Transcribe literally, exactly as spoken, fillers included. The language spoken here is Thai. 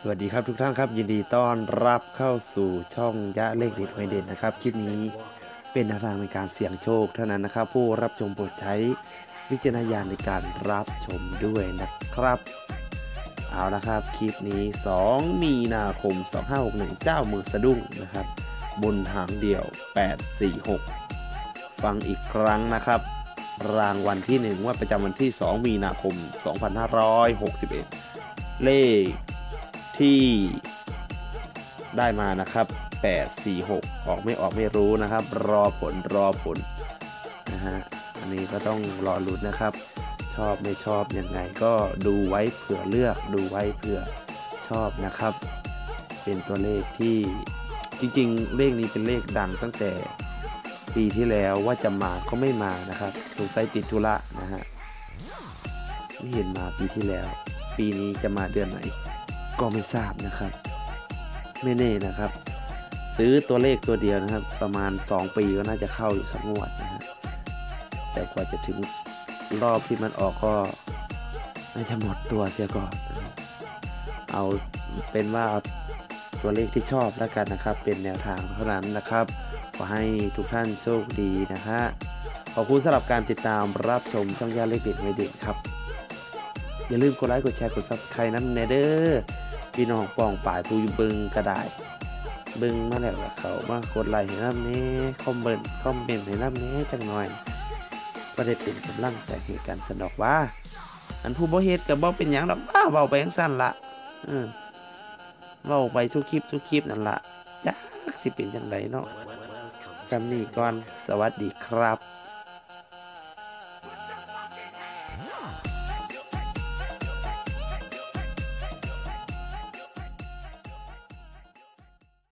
สวัสดีครับทุกท่านครับยินดีต้อนรับเข้าสู่ช่องยะเลขเด็ดหวยเด่นนะครับคลิปนี้เป็นแนวทางในการเสี่ยงโชคเท่านั้นนะครับผู้รับชมโปรดใช้วิจารณญาณในการรับชมด้วยนะครับเอาละครับคลิปนี้สองมีนาคมสองห้าหกหนึ่งเจ้ามือสะดุ้งนะครับบนหางเดี่ยวแปดสี่หกฟังอีกครั้งนะครับรางวัลที่หนึ่งงวดประจำวันที่สองมีนาคมสองพันห้าร้อยหกสิบเอ็ดเลขที่ได้มานะครับแปดสี่หกออกไม่ออกไม่รู้นะครับรอผลรอผลนะฮะอันนี้ก็ต้องรอลุ้นนะครับชอบไม่ชอบยังไงก็ดูไว้เผื่อเลือกดูไว้เผื่อชอบนะครับเป็นตัวเลขที่จริงๆเลขนี้เป็นเลขดังตั้งแต่ปีที่แล้วว่าจะมาก็ไม่มานะครับสงสัยติดธุระนะฮะไม่เห็นมาปีที่แล้วปีนี้จะมาเดือนไหนก็ไม่ทราบนะครับไม่แน่นะครับซื้อตัวเลขตัวเดียวนะครับประมาณสองปีก็น่าจะเข้าอยู่สักงวดนะฮะแต่กว่าจะถึงรอบที่มันออกก็น่าจะหมดตัวเสียก่อนเอาเป็นว่าตัวเลขที่ชอบแล้วกันนะครับเป็นแนวทางเท่านั้นนะครับขอให้ทุกท่านโชคดีนะฮะขอบคุณสำหรับการติดตามรับชมช่องยะเลขเด็ดหวยเด่นครับอย่าลืมกดไลค์กดแชร์กด ซับสไครบ์ น้ำเนเด้อพี่น้องป่องป่ายปูยบึงกระดายบึงมาแล้วเขามากดไลค์ให้น้ำเน้คอมเมนต์คอมเมนต์ให้น้ำเน้จังหน่อยก็ได้เป็นกำลังใจให้กันสนอกว่าอันผู้บ่เฮ็ดกับบ่เป็นหยังดอกบ้าเบาไปยังสั้นละเออเบาไปสู้คลิปสู้คลิปนั่นละจักสิเป็นจังไดเนาะจำนี่ก่อนสวัสดีครับ